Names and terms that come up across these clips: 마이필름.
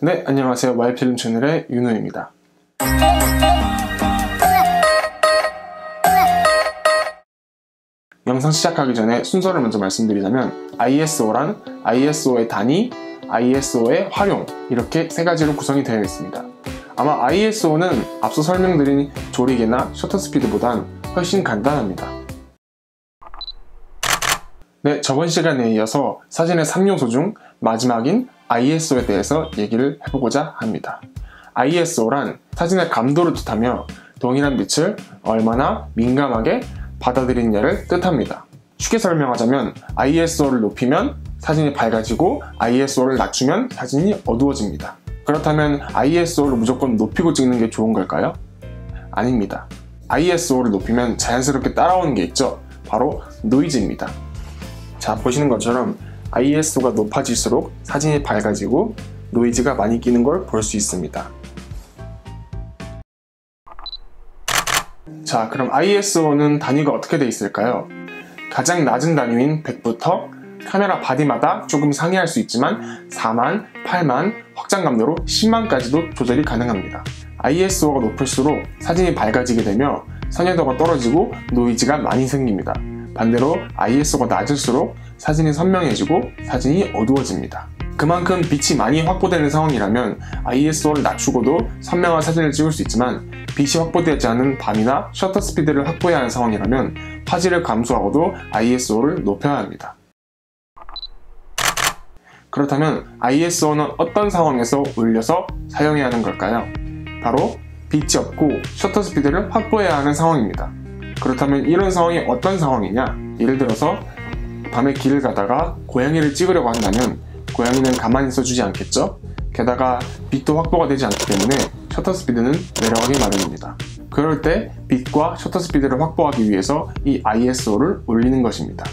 네, 안녕하세요. 마이필름 채널의 윤호입니다. 영상 시작하기 전에 순서를 먼저 말씀드리자면 ISO란 ISO의 단위, ISO의 활용 이렇게 세 가지로 구성이 되어 있습니다. 아마 ISO는 앞서 설명드린 조리개나 셔터스피드보단 훨씬 간단합니다. 네, 저번 시간에 이어서 사진의 3요소 중 마지막인 ISO에 대해서 얘기를 해보고자 합니다. ISO란 사진의 감도를 뜻하며 동일한 빛을 얼마나 민감하게 받아들이느냐를 뜻합니다. 쉽게 설명하자면 ISO를 높이면 사진이 밝아지고 ISO를 낮추면 사진이 어두워집니다. 그렇다면 ISO를 무조건 높이고 찍는 게 좋은 걸까요? 아닙니다. ISO를 높이면 자연스럽게 따라오는 게 있죠. 바로 노이즈입니다. 자, 보시는 것처럼 ISO가 높아질수록 사진이 밝아지고 노이즈가 많이 끼는 걸 볼 수 있습니다. 자, 그럼 ISO는 단위가 어떻게 돼 있을까요? 가장 낮은 단위인 100부터 카메라 바디마다 조금 상이할 수 있지만 4만, 8만, 확장감도로 10만까지도 조절이 가능합니다. ISO가 높을수록 사진이 밝아지게 되며 선명도가 떨어지고 노이즈가 많이 생깁니다. 반대로 ISO가 낮을수록 사진이 선명해지고 사진이 어두워집니다. 그만큼 빛이 많이 확보되는 상황이라면 ISO를 낮추고도 선명한 사진을 찍을 수 있지만 빛이 확보되지 않은 밤이나 셔터 스피드를 확보해야 하는 상황이라면 화질을 감소하고도 ISO를 높여야 합니다. 그렇다면 ISO는 어떤 상황에서 올려서 사용해야 하는 걸까요? 바로 빛이 없고 셔터 스피드를 확보해야 하는 상황입니다. 그렇다면 이런 상황이 어떤 상황이냐? 예를 들어서 밤에 길을 가다가 고양이를 찍으려고 한다면 고양이는 가만히 있어주지 않겠죠? 게다가 빛도 확보가 되지 않기 때문에 셔터 스피드는 내려가기 마련입니다. 그럴 때 빛과 셔터 스피드를 확보하기 위해서 이 ISO를 올리는 것입니다.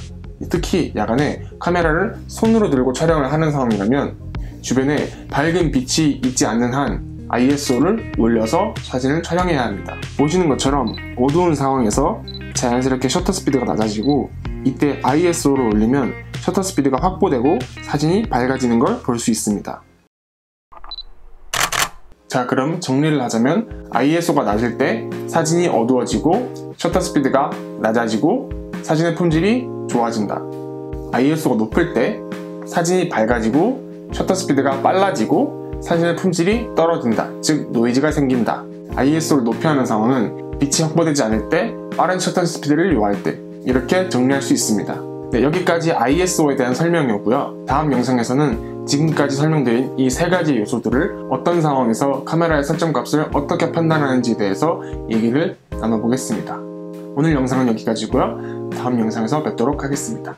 특히 야간에 카메라를 손으로 들고 촬영을 하는 상황이라면 주변에 밝은 빛이 있지 않는 한 ISO를 올려서 사진을 촬영해야 합니다. 보시는 것처럼 어두운 상황에서 자연스럽게 셔터 스피드가 낮아지고 이때 ISO를 올리면 셔터 스피드가 확보되고 사진이 밝아지는 걸 볼 수 있습니다. 자, 그럼 정리를 하자면 ISO가 낮을 때 사진이 어두워지고 셔터 스피드가 낮아지고 사진의 품질이 좋아진다. ISO가 높을 때 사진이 밝아지고 셔터 스피드가 빨라지고 사진의 품질이 떨어진다, 즉 노이즈가 생긴다. ISO를 높여야 하는 상황은 빛이 확보되지 않을 때, 빠른 셔터 스피드를 요할 때 이렇게 정리할 수 있습니다. 네, 여기까지 ISO에 대한 설명이었고요. 다음 영상에서는 지금까지 설명드린 이 세 가지 요소들을 어떤 상황에서 카메라의 설정값을 어떻게 판단하는지에 대해서 얘기를 나눠보겠습니다. 오늘 영상은 여기까지고요. 다음 영상에서 뵙도록 하겠습니다.